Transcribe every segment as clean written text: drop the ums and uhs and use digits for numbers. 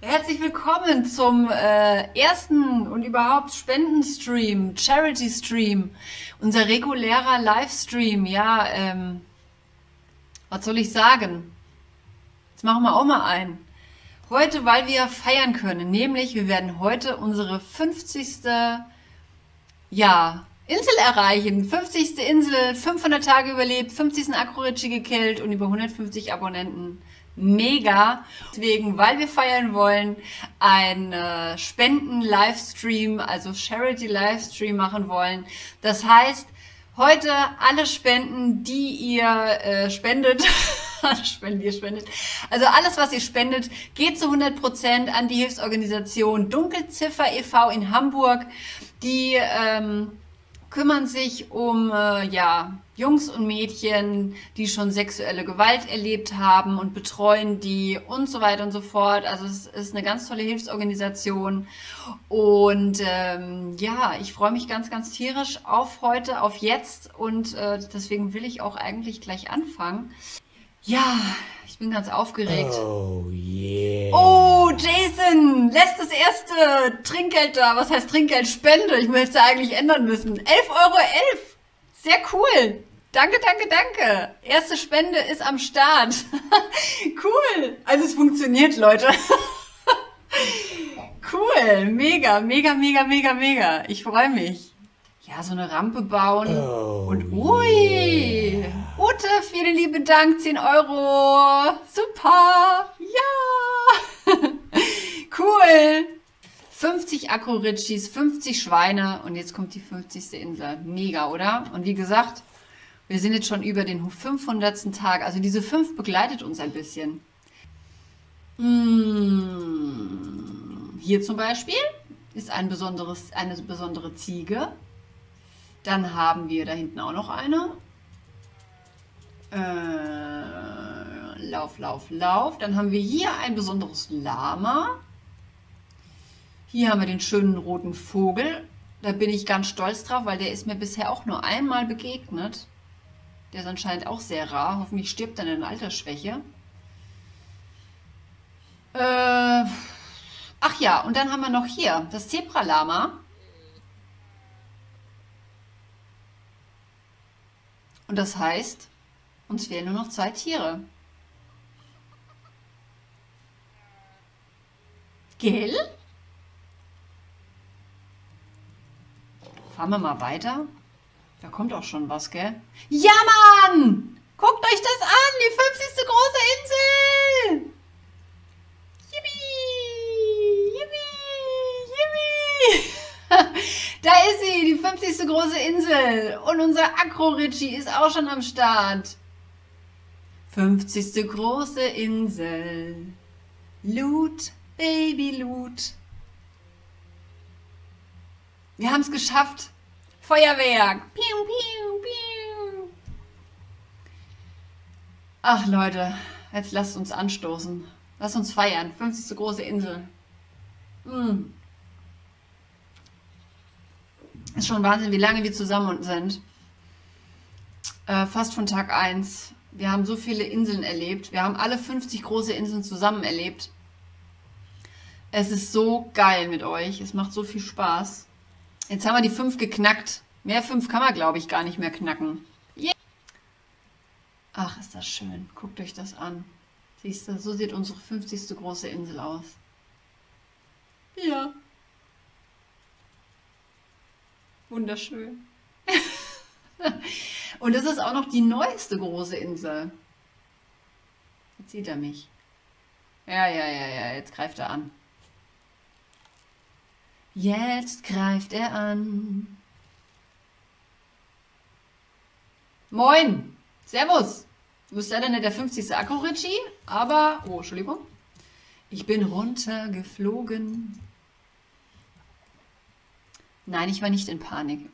Herzlich willkommen zum ersten und überhaupt Spendenstream, Charity-Stream, unser regulärer Livestream. Ja, was soll ich sagen? Jetzt machen wir auch mal einen. Heute, weil wir feiern können, nämlich wir werden heute unsere 50. Insel erreichen. 50. Insel, 500 Tage überlebt, 50. Akkuritschie gekillt und über 150 Abonnenten. Mega! Deswegen, weil wir feiern wollen, einen Spenden-Livestream, also Charity-Livestream machen wollen. Das heißt, heute alle Spenden, die ihr spendet, also alles, was ihr spendet, geht zu 100% an die Hilfsorganisation Dunkelziffer e.V. in Hamburg. Die kümmern sich um Jungs und Mädchen, die schon sexuelle Gewalt erlebt haben, und betreuen die und so weiter und so fort. Also es ist eine ganz tolle Hilfsorganisation. Und ich freue mich ganz, ganz tierisch auf heute, auf jetzt. Und deswegen will ich auch eigentlich gleich anfangen. Ja, ich bin ganz aufgeregt. Oh, yeah. Oh, Jason, lässt das erste Trinkgeld da. Was heißt Trinkgeld? Spende. Ich möchte es ja eigentlich ändern müssen. 11,11 Euro. Sehr cool. Danke, danke, danke. Erste Spende ist am Start. Cool. Also es funktioniert, Leute. Cool. Mega, mega, mega, mega, mega. Ich freue mich. Ja, so eine Rampe bauen. Oh, und ui. Yeah. Ute, vielen lieben Dank, 10 Euro. Super. Ja. Cool. 50 Akkuritschis, 50 Schweine und jetzt kommt die 50. Insel. Mega, oder? Und wie gesagt, wir sind jetzt schon über den 500. Tag. Also diese 5 begleitet uns ein bisschen. Hier zum Beispiel ist eine besondere Ziege. Dann haben wir da hinten auch noch eine. Lauf, Lauf, Lauf. Dann haben wir hier ein besonderes Lama. Hier haben wir den schönen roten Vogel. Da bin ich ganz stolz drauf, weil der ist mir bisher auch nur einmal begegnet. Der ist anscheinend auch sehr rar. Hoffentlich stirbt er in Altersschwäche. Ach ja, und dann haben wir noch hier das Zebralama. Und das heißt, uns fehlen nur noch 2 Tiere. Gell? Fahren wir mal weiter. Da kommt auch schon was, gell? Ja, Mann! Guckt euch das an! Die 50. große Insel! Yippie! Yippie! Yippie! Da ist sie, die 50. große Insel. Und unser Akro-Ritchie ist auch schon am Start. 50. große Insel. Loot, Baby Loot. Wir haben es geschafft. Feuerwerk. Piu, piu, piu. Ach Leute, jetzt lasst uns anstoßen. Lasst uns feiern. 50. große Insel. Ist schon Wahnsinn, wie lange wir zusammen sind. Fast von Tag 1. Wir haben so viele Inseln erlebt. Wir haben alle 50 große Inseln zusammen erlebt. Es ist so geil mit euch. Es macht so viel Spaß. Jetzt haben wir die 5 geknackt. Mehr 5 kann man, glaube ich, gar nicht mehr knacken. Yeah. Ach, ist das schön. Guckt euch das an. Siehst du, so sieht unsere 50. große Insel aus. Ja. Wunderschön. Und das ist auch noch die neueste große Insel. Jetzt sieht er mich. Ja, jetzt greift er an. Jetzt greift er an. Moin! Servus! Du bist leider nicht der 50. Akkuritschie, aber... Oh, Entschuldigung. Ich bin runtergeflogen. Nein, ich war nicht in Panik.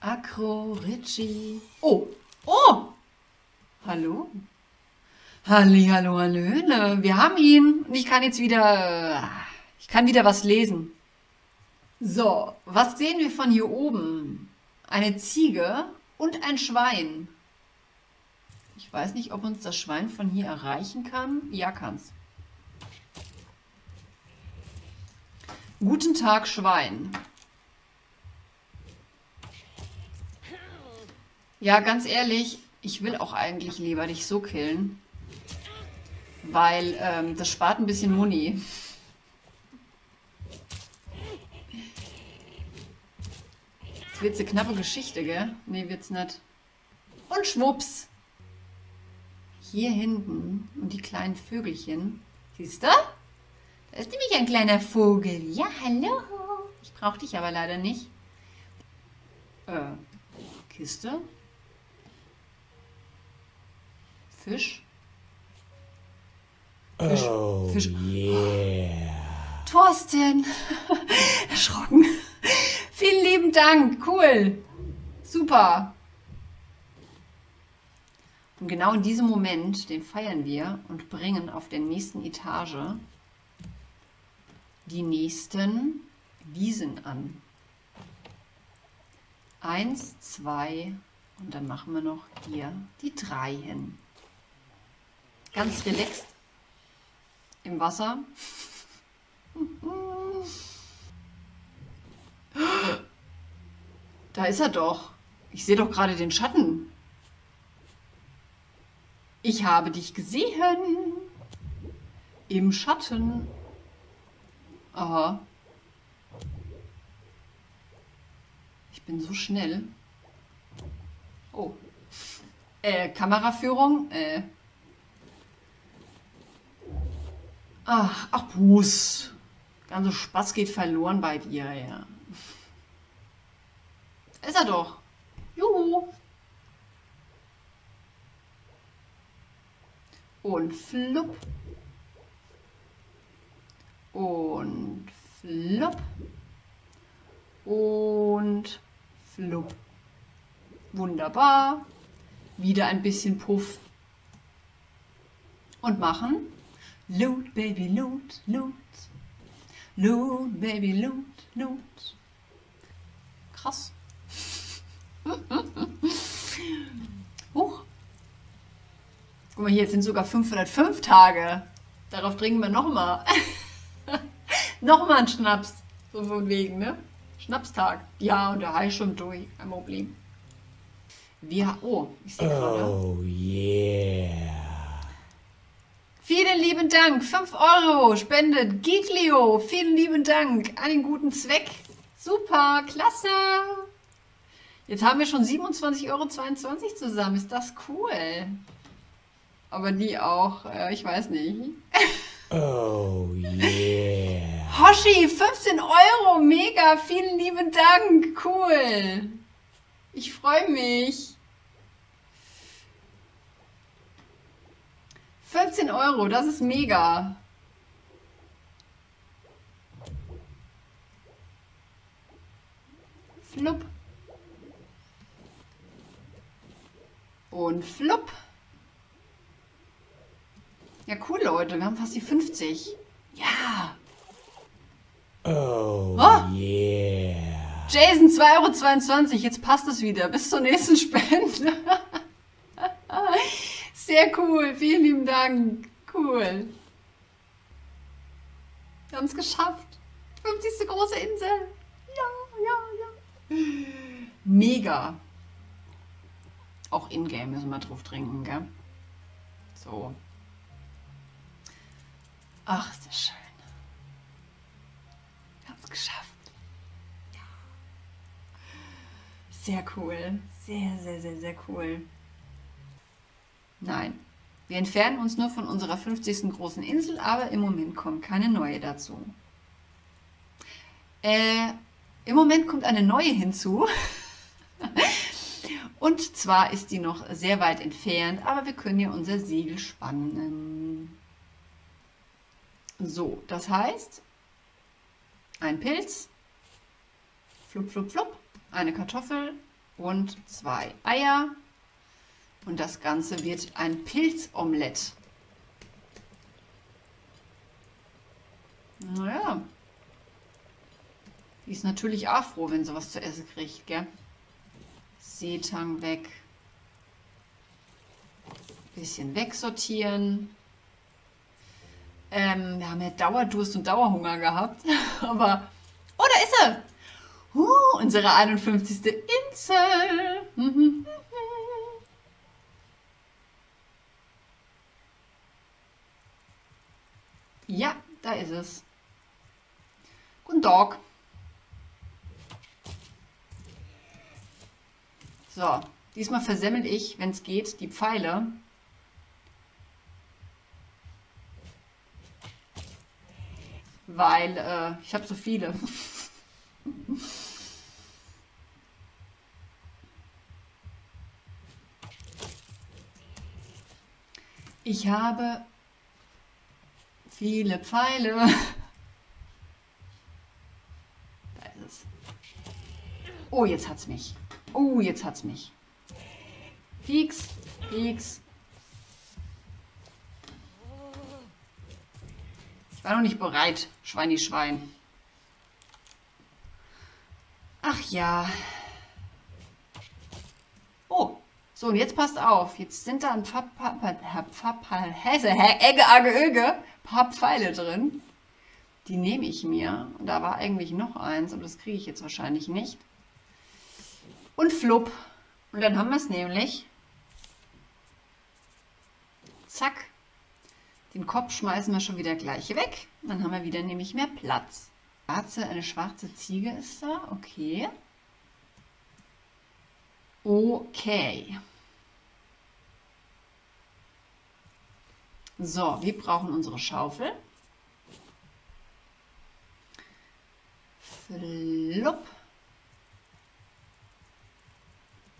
Akkuritschie. Oh! Oh! Hallo? Hallihallo, hallöle. Wir haben ihn. Ich kann jetzt wieder... Ich kann wieder was lesen. So, was sehen wir von hier oben? Eine Ziege und ein Schwein. Ich weiß nicht, ob uns das Schwein von hier erreichen kann. Ja, kann's. Guten Tag, Schwein. Ja, ganz ehrlich, ich will auch eigentlich lieber dich so killen. Weil das spart ein bisschen Muni. Jetzt wird's eine knappe Geschichte, gell? Nee, wird's nicht. Und schwupps. Hier hinten und die kleinen Vögelchen. Siehst du? Da ist nämlich ein kleiner Vogel. Ja, hallo. Ich brauche dich aber leider nicht. Kiste. Fisch. Fisch. Oh, Fisch. Yeah. Thorsten. Erschrocken. Vielen lieben Dank. Cool. Super. Und genau in diesem Moment, den feiern wir und bringen auf der nächsten Etage die nächsten Wiesen an. 1, 2 und dann machen wir noch hier die 3 hin. Ganz relaxed im Wasser. Da ist er doch. Ich sehe doch gerade den Schatten. Ich habe dich gesehen. Im Schatten. Aha. Ich bin so schnell. Oh. Kameraführung. Ach, Puss. Ganzer Spaß geht verloren bei dir, ja. Ist er doch. Juhu. Und flupp. Und flupp. Und flupp. Wunderbar. Wieder ein bisschen Puff. Und machen. Loot, Baby, Loot, Loot. Loot, Baby, Loot, Loot. Krass. Huch. Guck mal, hier jetzt sind sogar 505 Tage. Darauf trinken wir nochmal. Nochmal einen Schnaps. So von wegen, ne? Schnapstag. Ja, und der Hai schon durch. Kein Problem. Oh, ich sehe gerade. Oh, yeah. Vielen lieben Dank. 5 € spendet Giglio. Vielen lieben Dank. An den guten Zweck. Super, klasse. Jetzt haben wir schon 27,22 € zusammen. Ist das cool. Aber die auch, ich weiß nicht. Oh, yeah. Hoshi, 15 €, mega, vielen lieben Dank, cool. Ich freue mich. 15 €, das ist mega. Flupp. Und flupp. Ja, cool, Leute. Wir haben fast die 50. Ja. Oh, oh. Yeah. Jason, 2,22 €. Jetzt passt es wieder. Bis zur nächsten Spende. Sehr cool. Vielen lieben Dank. Cool. Wir haben es geschafft. 50. große Insel. Ja, ja, ja. Mega. Auch in-game müssen wir drauf trinken, gell? So. Ach, ist das schön. Wir haben es geschafft. Ja. Sehr cool. Sehr, sehr, sehr, sehr cool. Nein, wir entfernen uns nur von unserer 50. großen Insel, aber im Moment kommt keine neue dazu. Im Moment kommt eine neue hinzu. Und zwar ist die noch sehr weit entfernt, aber wir können ja unser Segel spannen. So, das heißt, ein Pilz, flup, flup, flup, eine Kartoffel und 2 Eier. Und das Ganze wird ein Pilzomelett. Naja, die ist natürlich auch froh, wenn sie was zu essen kriegt, gell? Seetang weg. ein bisschen wegsortieren. Wir haben ja Dauerdurst und Dauerhunger gehabt. Aber... Oh, da ist er! Unsere 51. Insel! Ja, da ist es. Guten Tag. So, diesmal versemmel ich, wenn es geht, die Pfeile. Weil ich habe so viele. Ich habe viele Pfeile. Da ist es. Oh, jetzt hat's mich. Oh, jetzt hat's mich. Fix, fix. Ich war noch nicht bereit, Schweini-Schwein. Ach ja. Oh, so und jetzt passt auf. Jetzt sind da ein paar Pfeile drin. Die nehme ich mir. Und da war eigentlich noch eins, aber das kriege ich jetzt wahrscheinlich nicht. Und flupp. Und dann haben wir es nämlich. Zack. Den Kopf schmeißen wir schon wieder gleich weg. Dann haben wir wieder nämlich mehr Platz. Eine schwarze Ziege ist da. Okay. Okay. So, wir brauchen unsere Schaufel. Flupp.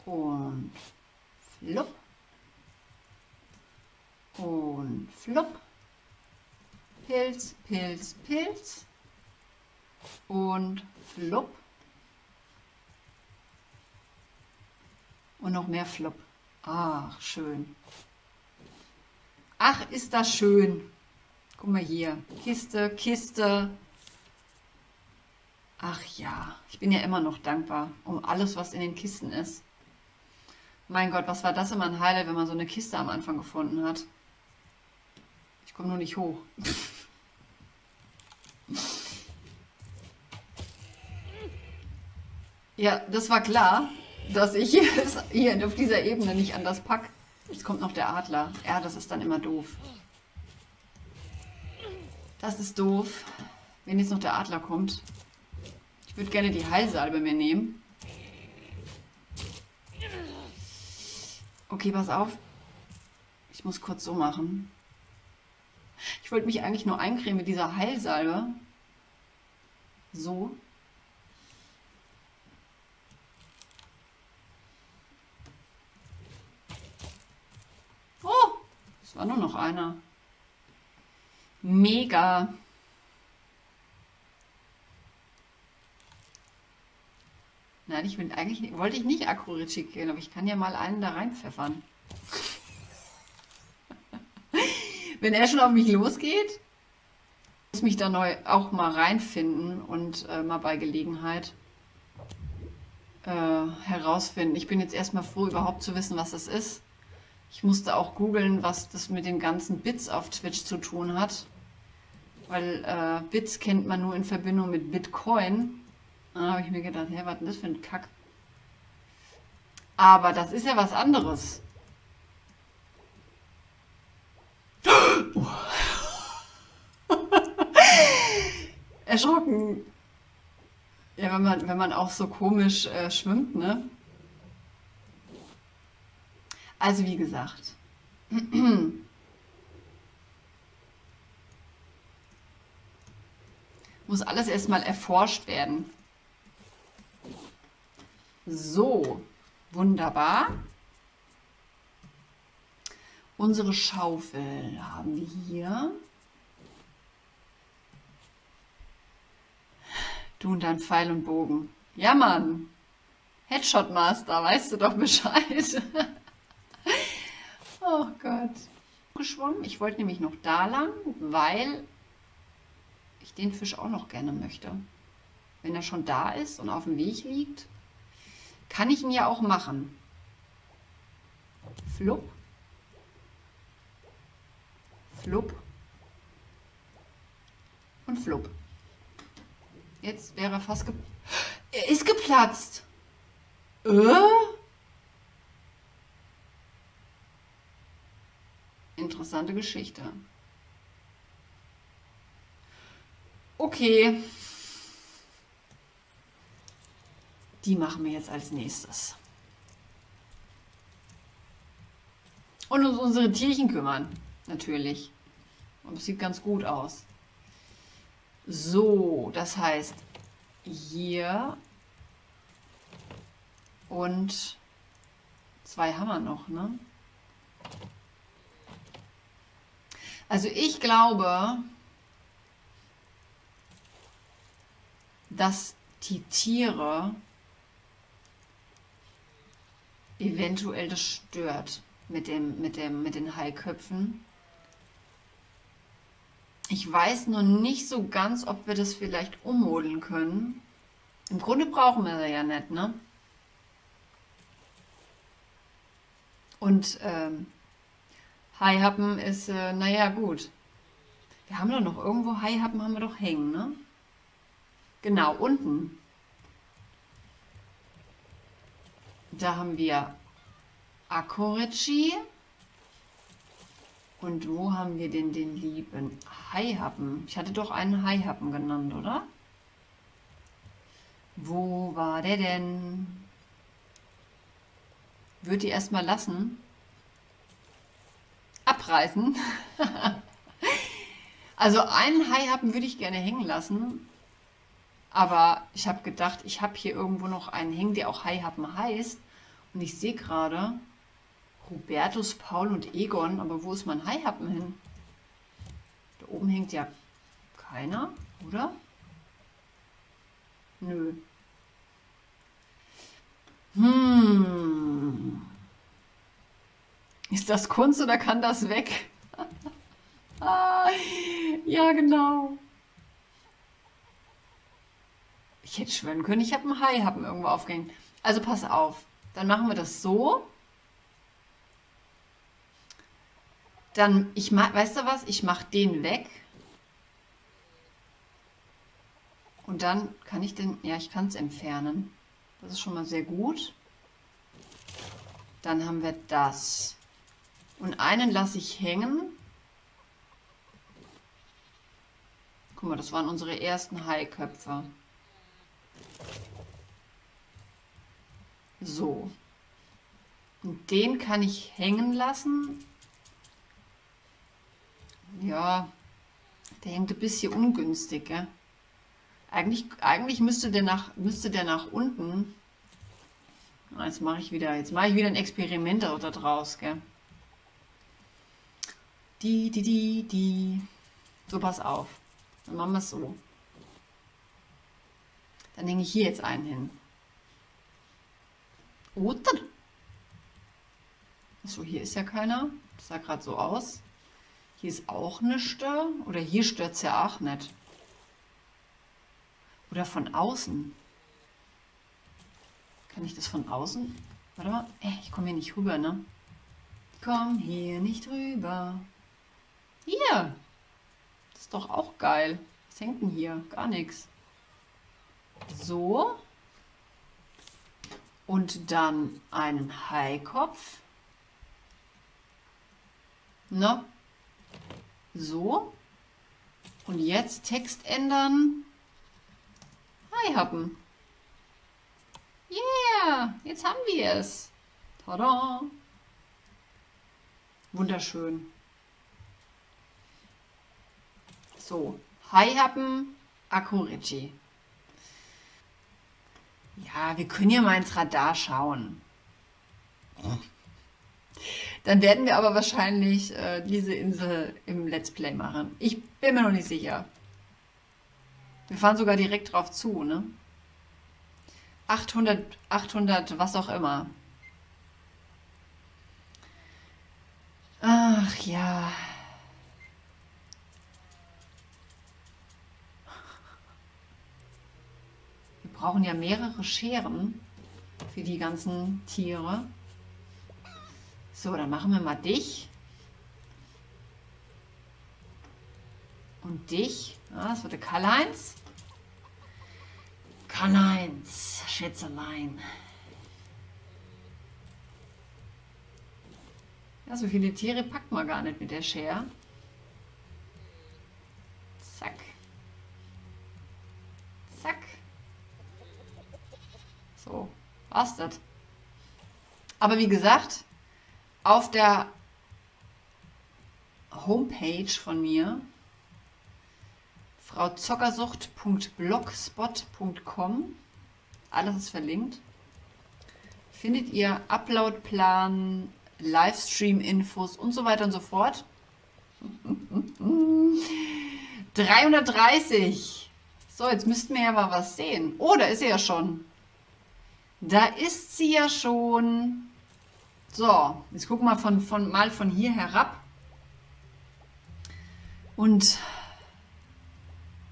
Und flupp. Und flupp. Pilz, Pilz, Pilz. Und flupp. Und noch mehr flupp. Ach, schön. Ach, ist das schön. Guck mal hier. Kiste, Kiste. Ach ja, ich bin ja immer noch dankbar um alles, was in den Kisten ist. Mein Gott, was war das immer ein Highlight, wenn man so eine Kiste am Anfang gefunden hat. Ich komme nur nicht hoch. Ja, das war klar, dass ich es hier auf dieser Ebene nicht anders packe. Jetzt kommt noch der Adler. Ja, das ist dann immer doof. Das ist doof, wenn jetzt noch der Adler kommt. Ich würde gerne die Heilsalbe mir nehmen. Okay, pass auf. Ich muss kurz so machen. Ich wollte mich eigentlich nur eincremen mit dieser Heilsalbe. So. War nur noch einer. Mega. Nein, ich will eigentlich, wollte ich nicht Akkuritschik gehen, aber ich kann ja mal einen da reinpfeffern. Wenn er schon auf mich losgeht, muss ich mich da neu auch mal reinfinden und mal bei Gelegenheit herausfinden. Ich bin jetzt erstmal froh, überhaupt zu wissen, was das ist. Ich musste auch googeln, was das mit den ganzen Bits auf Twitch zu tun hat. Weil Bits kennt man nur in Verbindung mit Bitcoin. Da habe ich mir gedacht, hey, was ist denn das für ein Kack? Aber das ist ja was anderes. Erschrocken. Ja, wenn man auch so komisch schwimmt, ne? Also wie gesagt, muss alles erstmal erforscht werden. So, wunderbar. Unsere Schaufel haben wir hier. Du und dein Pfeil und Bogen. Ja, Mann. Headshot Master, weißt du doch Bescheid. Oh Gott. Geschwommen. Ich wollte nämlich noch da lang, weil ich den Fisch auch noch gerne möchte. Wenn er schon da ist und auf dem Weg liegt, kann ich ihn ja auch machen. Flupp. Flup und flup. Jetzt wäre er fast er ist geplatzt. Interessante Geschichte. Okay. Die machen wir jetzt als nächstes. Und uns unsere Tierchen kümmern, natürlich. Und es sieht ganz gut aus. So, das heißt hier und zwei haben wir noch, ne? Also ich glaube, dass die Tiere eventuell das stört mit den Haiköpfen. Ich weiß nur nicht so ganz, ob wir das vielleicht ummodeln können. Im Grunde brauchen wir das ja nicht, ne? Und Haihappen ist, naja, gut. Wir haben doch noch irgendwo Haihappen, haben wir doch hängen, ne? Genau, unten. Da haben wir Akorechi. Und wo haben wir denn den lieben Haihappen? Ich hatte doch einen Haihappen genannt, oder? Wo war der denn? Würde die erstmal lassen. Abreißen. Also einen Haihappen würde ich gerne hängen lassen. Aber ich habe gedacht, ich habe hier irgendwo noch einen hängen, der auch Haihappen heißt. Und ich sehe gerade Hubertus, Paul und Egon, aber wo ist mein Haihappen hin? Da oben hängt ja keiner, oder? Nö. Hm. Ist das Kunst oder kann das weg? Ah, ja, genau. Ich hätte schwören können, ich habe einen Haihappen irgendwo aufgehängt. Also pass auf, dann machen wir das so. Dann, weißt du was, ich mache den weg. Und dann kann ich den, ja, ich kann es entfernen. Das ist schon mal sehr gut. Dann haben wir das. Und einen lasse ich hängen. Guck mal, das waren unsere ersten Haiköpfe. So. Und den kann ich hängen lassen. Ja, der hängt ein bisschen ungünstig, gell? Eigentlich müsste der nach unten. Jetzt mache ich wieder ein Experiment da draus, gell? So, pass auf. Dann machen wir es so. Dann hänge ich hier jetzt einen hin. Oder? Achso, hier ist ja keiner. Das sah gerade so aus. Hier ist auch nichts, oder hier stört es ja auch nicht. Oder von außen. Kann ich das von außen? Warte mal, ich komme hier nicht rüber, ne? Ich komme hier nicht rüber. Hier! Das ist doch auch geil. Was hängt denn hier? Gar nichts. So. Und dann einen Haikopf. Ne? So, und jetzt Text ändern. Haihappen. Yeah, jetzt haben wir es. Tada. Wunderschön. So, Haihappen, Akorechi. Ja, wir können ja mal ins Radar schauen. Ja. Dann werden wir aber wahrscheinlich diese Insel im Let's Play machen. Ich bin mir noch nicht sicher. Wir fahren sogar direkt drauf zu, ne? 800, was auch immer. Ach ja. Wir brauchen ja mehrere Scheren für die ganzen Tiere. So, dann machen wir mal dich. und dich. Ja, das wird der Karl-Heinz. Karl-Heinz, Schätzelein. Ja, so viele Tiere packt man gar nicht mit der Schere. Zack. Zack. So, war's das. Aber wie gesagt, auf der Homepage von mir, frauzockersucht.blogspot.com, alles ist verlinkt, findet ihr Uploadplan, Livestream-Infos und so weiter und so fort. 330. So, jetzt müssten wir ja mal was sehen. Oh, da ist sie ja schon. Da ist sie ja schon. So, jetzt gucken wir mal von hier herab und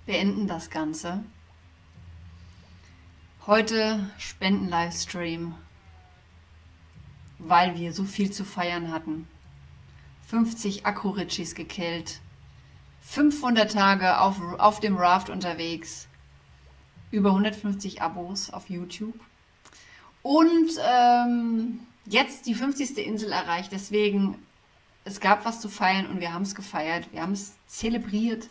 beenden das Ganze. Heute Spenden-Livestream, weil wir so viel zu feiern hatten. 50 Akku-Ritschis gekillt, 500 Tage auf dem Raft unterwegs, über 150 Abos auf YouTube und jetzt die 50. Insel erreicht. Deswegen, es gab was zu feiern und wir haben es gefeiert, wir haben es zelebriert.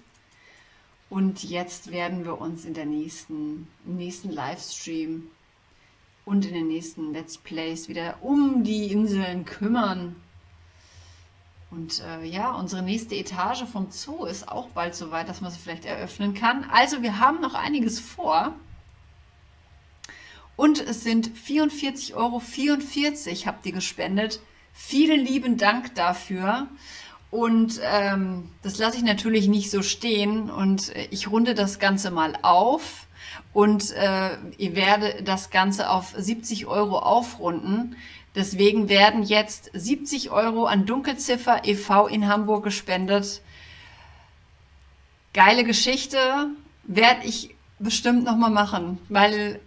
Und jetzt werden wir uns in der im nächsten Livestream und in den nächsten Let's Plays wieder um die Inseln kümmern. Und ja, unsere nächste Etage vom Zoo ist auch bald so weit, dass man sie vielleicht eröffnen kann. Also wir haben noch einiges vor. Und es sind 44,44 € habt ihr gespendet. Vielen lieben Dank dafür. Und das lasse ich natürlich nicht so stehen und ich runde das Ganze mal auf und ich werde das Ganze auf 70 € aufrunden. Deswegen werden jetzt 70 € an Dunkelziffer e.V. in Hamburg gespendet. Geile Geschichte, werde ich bestimmt nochmal machen, weil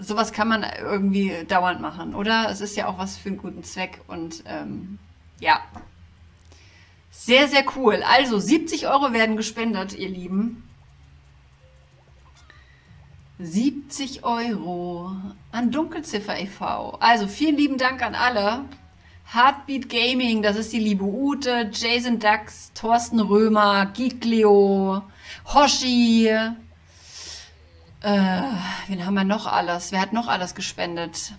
sowas kann man irgendwie dauernd machen, oder? Es ist ja auch was für einen guten Zweck und ja. Sehr, sehr cool. Also 70 € werden gespendet, ihr Lieben. 70 € an Dunkelziffer e.V. Also vielen lieben Dank an alle. Heartbeat Gaming, das ist die liebe Ute, Jason Dax, Thorsten Römer, Giglio, Hoshi. Wen haben wir noch alles? Wer hat noch alles gespendet?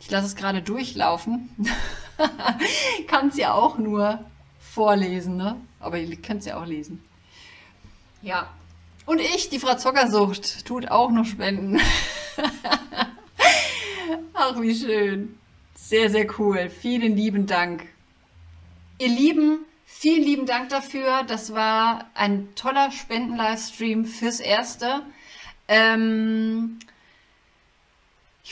Ich lasse es gerade durchlaufen. Kann es ja auch nur vorlesen, ne? Aber ihr könnt es ja auch lesen. Ja. Und ich, die Frau Zockersucht, tut auch noch Spenden. Ach, wie schön. Sehr, sehr cool. Vielen lieben Dank. Ihr Lieben, vielen lieben Dank dafür. Das war ein toller Spenden-Livestream fürs Erste. Ich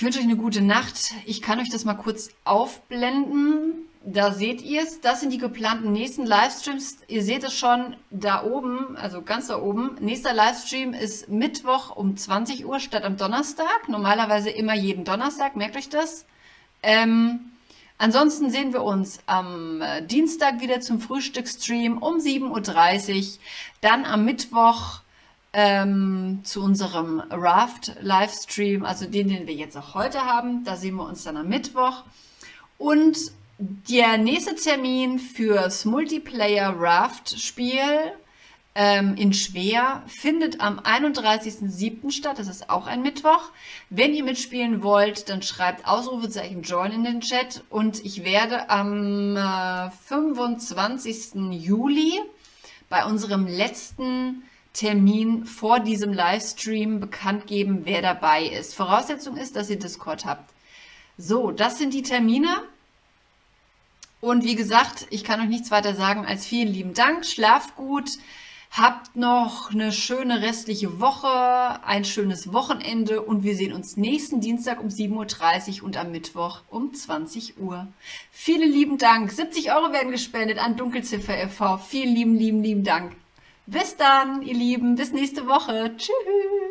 wünsche euch eine gute Nacht. Ich kann euch das mal kurz aufblenden. Da seht ihr es, das sind die geplanten nächsten Livestreams. Ihr seht es schon da oben, also ganz da oben. Nächster Livestream ist Mittwoch um 20 Uhr statt am Donnerstag. Normalerweise immer jeden Donnerstag, merkt euch das. Ansonsten sehen wir uns am Dienstag wieder zum Frühstücksstream um 7:30 Uhr. Dann am Mittwoch zu unserem Raft-Livestream, also den wir jetzt auch heute haben. Da sehen wir uns dann am Mittwoch. Und der nächste Termin fürs Multiplayer-Raft-Spiel in Schwer findet am 31.07. statt. Das ist auch ein Mittwoch. Wenn ihr mitspielen wollt, dann schreibt Ausrufezeichen Join in den Chat. Und ich werde am 25. Juli bei unserem letzten Termin vor diesem Livestream bekannt geben, wer dabei ist. Voraussetzung ist, dass ihr Discord habt. So, das sind die Termine. Und wie gesagt, ich kann euch nichts weiter sagen als vielen lieben Dank, schlaft gut, habt noch eine schöne restliche Woche, ein schönes Wochenende und wir sehen uns nächsten Dienstag um 7:30 Uhr und am Mittwoch um 20 Uhr. Vielen lieben Dank, 70 € werden gespendet an Dunkelziffer e.V. Vielen lieben Dank. Bis dann, ihr Lieben, bis nächste Woche. Tschüss.